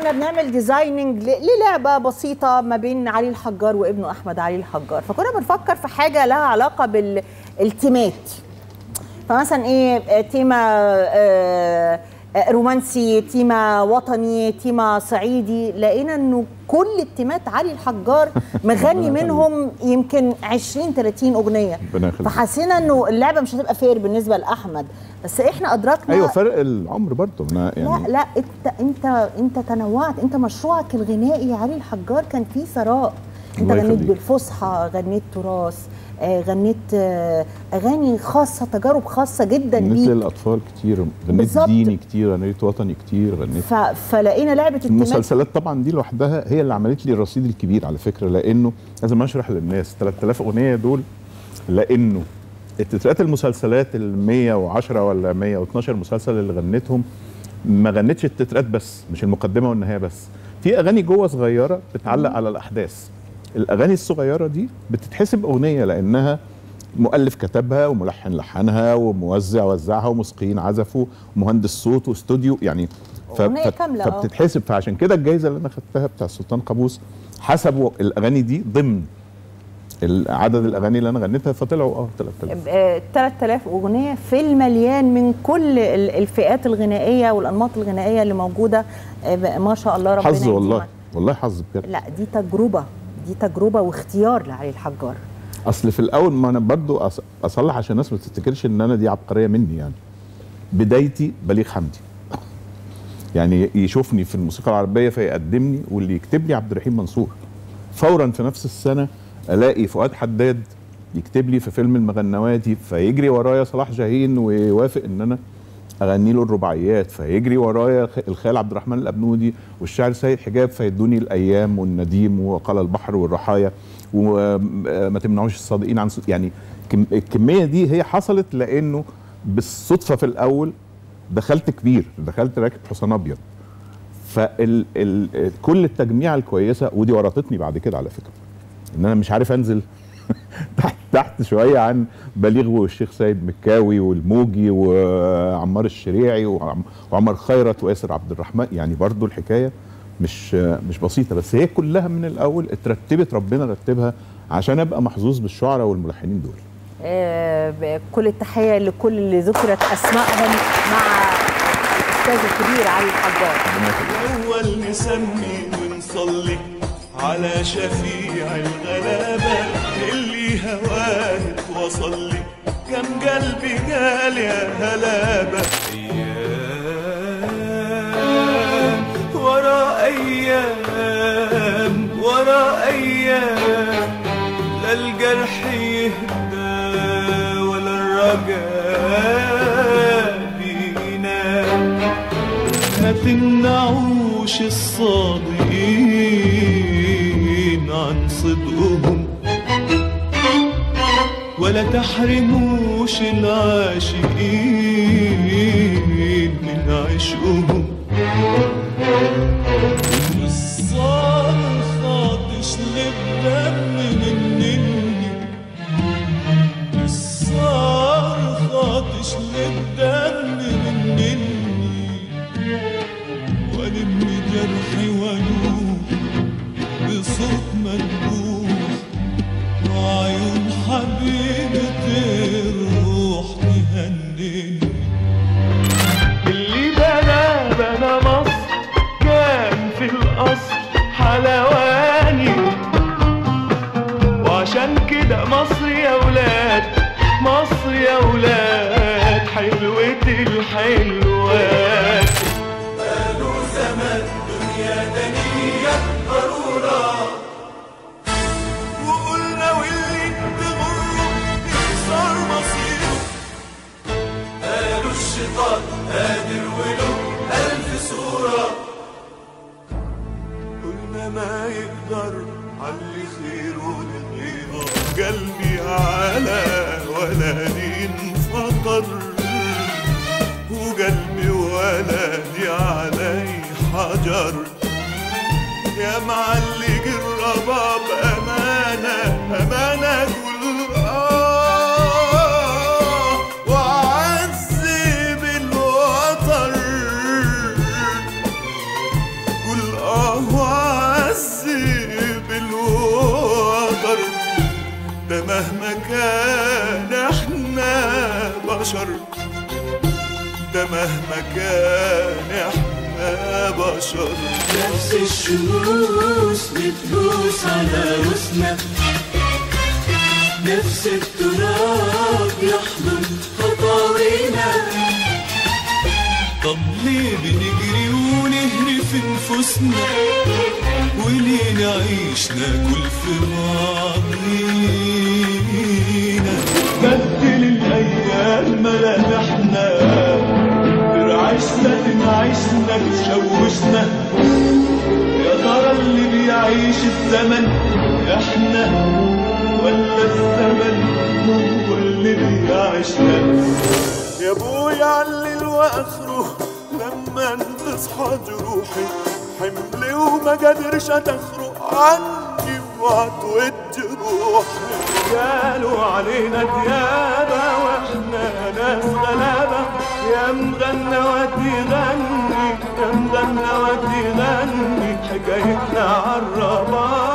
كنا بنعمل ديزايننج للعبه بسيطه ما بين علي الحجار وابنه احمد علي الحجار، فكنا بنفكر في حاجه لها علاقه بالتيمات. فمثلا ايه تيمه رومانسي، تيمة وطني، تيمة صعيدي. لقينا انه كل التيمات علي الحجار مغني منهم يمكن 20-30 اغنيه، فحسينا انه اللعبه مش هتبقى فير بالنسبه لاحمد، بس احنا ادركنا ايوه فرق العمر برضه. يعني لا انت تنوعت، انت مشروعك الغنائي علي الحجار كان فيه ثراء، انت غنيت بالفصحى، غنيت تراث، غنيت اغاني خاصه، تجارب خاصه جدا ليك، غنيت للاطفال كتير، غنيت ديني كتير، غنيت وطني كتير، غنيت فلقينا لعبه التيمات. المسلسلات طبعا دي لوحدها هي اللي عملت لي الرصيد الكبير على فكره، لانه لازم اشرح للناس 3000 اغنيه دول، لانه التترات المسلسلات ال 110 ولا 112 مسلسل اللي غنتهم ما غنتش التترات بس، مش المقدمه والنهايه بس، في اغاني جوه صغيره بتعلق على الاحداث. الاغاني الصغيره دي بتتحسب اغنيه لانها مؤلف كتبها وملحن لحنها وموزع وزعها وموسيقيين عزفوا ومهندس صوت واستوديو، يعني اغنيه كامله فبتتحسب. فعشان كده الجايزه اللي انا خدتها بتاع السلطان قابوس حسبوا الاغاني دي ضمن عدد الاغاني اللي انا غنيتها، فطلعوا 3000 3000 اغنيه في المليان من كل الفئات الغنائيه والانماط الغنائيه اللي موجوده. ما شاء الله، ربنا يديمك. حظ والله، والله حظ بجد. لا دي تجربه، دي تجربه واختيار لعلي الحجار. اصل في الاول ما انا برضو اصلح عشان الناس ما تفتكرش ان انا دي عبقريه مني، يعني بدايتي بليغ حمدي، يعني يشوفني في الموسيقى العربيه فيقدمني، واللي يكتب لي عبد الرحيم منصور. فورا في نفس السنه الاقي فؤاد حداد يكتب لي في فيلم المغنواتي، فيجري ورايا صلاح جاهين ويوافق ان انا اغني له الرباعيات، فيجري ورايا الخال عبد الرحمن الابنودي والشاعر سيد حجاب فيدوني الايام والنديم وقال البحر والرحايا وما تمنعوش الصادقين عن صوت. يعني الكميه دي هي حصلت لانه بالصدفه في الاول دخلت كبير، دخلت راكب حصان ابيض، فكل التجميعه الكويسه، ودي ورطتني بعد كده على فكره، ان انا مش عارف انزل تحت شويه عن بليغ والشيخ سيد مكاوي والموجي وعمار الشريعي وعمر خيرت وياسر عبد الرحمن. يعني برضو الحكايه مش بسيطه، بس هي كلها من الاول اترتبت، ربنا رتبها عشان ابقى محظوظ بالشعراء والملحنين دول. كل التحيه لكل اللي ذكرت اسمائهم مع الاستاذ الكبير علي الحجار. الاول نسمي ونصلي على شفيع الغلابه اللي هواك وصل لي كم قلبي قال يا هلابه، ايام ورا ايام ورا ايام، لا الجرح يهدى ولا الرجاء بينام، ما تمنعوش الصادقين عن صدقهم ولا تحرموش العاشقين من عشقهم، الصرخة تشلب دم من النجم، الصرخة تشلب دم من النجم، وألم جرحي وألوم بصوت مجروح وعيون حبيبة الروح تهنيني، اللي بنى مصر كان في القصر حلواني، وعشان كده مصر يا ولاد، مصر يا ولاد حلوة الحلوات، قالوا زمان دنيا دنيا ضرورة، قادر وله ألف صورة، قلنا ما يقدر علي خير ولغيره، قلبي على ولدي انفطر، وقلبي ولدي علي حجر، يا معلق الرباب أمانة أمانة كل القهوة عذب الوتر ده مهما كان احنا بشر، ده مهما كان احنا بشر. نفس الشموس بتدوس على راسنا، نفس التراب يحضن خطاوينا. طب ليه بنجري ونهري في نفوسنا، وليه نعيش ناكل في بعضينا؟ بدل الايام ملامحنا، ترعشنا تنعشنا تشوشنا. يا ترى اللي بيعيش الزمن احنا ولا الزمن هو اللي بيعيشنا؟ يا ابويا علل واخره لما تصحى جروحي، حملي وما قادرش اتخرق عني وعطوت روحي. قالوا علينا ديابه واحنا ناس غلابه، يا مغنى ودي غني، يا مغنى ودي غني حكايتنا عالرباب.